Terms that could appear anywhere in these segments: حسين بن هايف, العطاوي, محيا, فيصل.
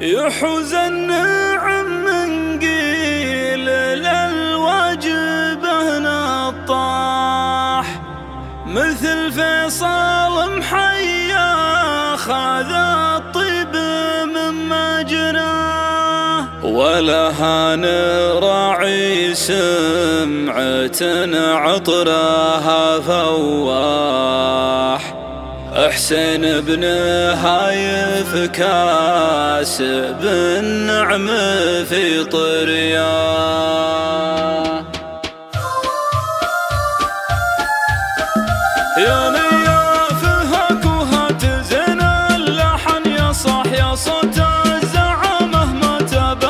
يحزن نعم من قيل للواجب هنا الطاح، مثل فيصل محيا خذ الطيب من مجناه، ولا هان راعي سمعتنا عطرها فواح، حسين ابنها يفكاس بالنعم في طرياه. يا نيافهك وهتزن اللحن، يا صاح يا صوت الزعامه ما تاب في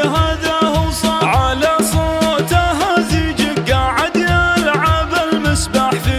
هذا هو صاح، على صوتها زيجك قاعد يلعب المسبح في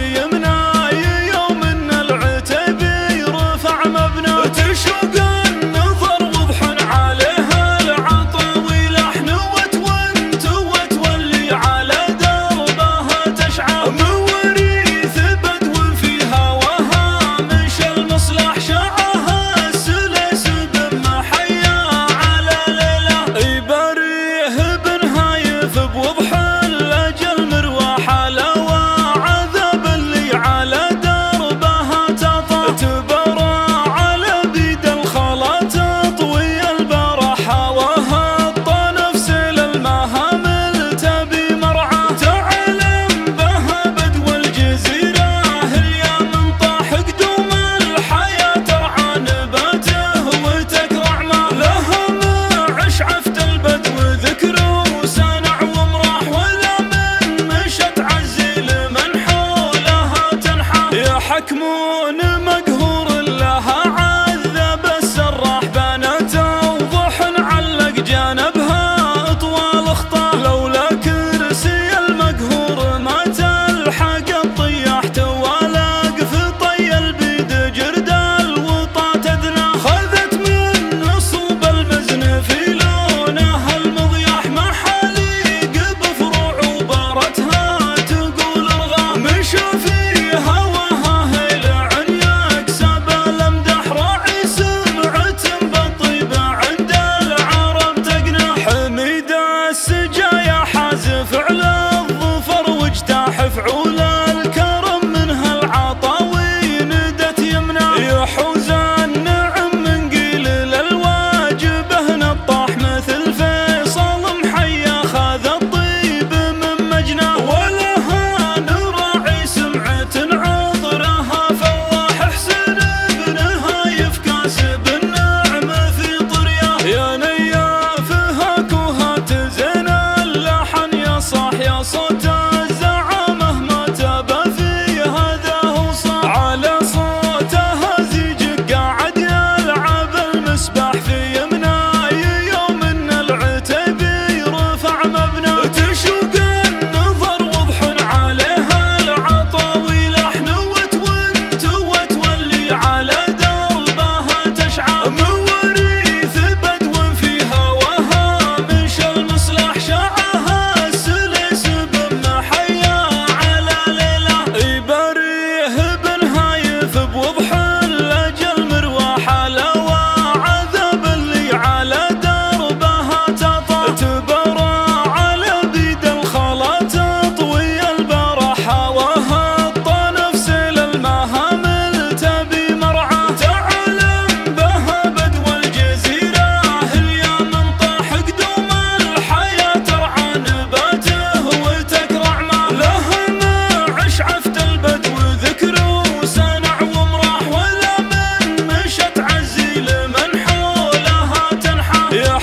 حكمون مقهور لها عذب السراح، بناته وضح علق جانبها اطوال خطاه، لولا كرسي المقهور ما تلحق الطياح، توالق في طي البيد جرد الوطا تدنى، خذت من نصوب المزن في لونها المضياح، محاليق بفروع وبارتها تقول ارغى، مشى فيها فعول الكرم منها العطاوي ندت يمنا، يحزن نعم من قيل للواجب هنا الطاح، مثل فيصل محيا خذ الطيب من مجناه، ولا هان راعي سمعة عطرها فواح، حسين ابنها يفكاس بالنعم في طرياه. يا نيافهك وهتزن اللحن، يا صاح يا صوت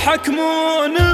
حكمون.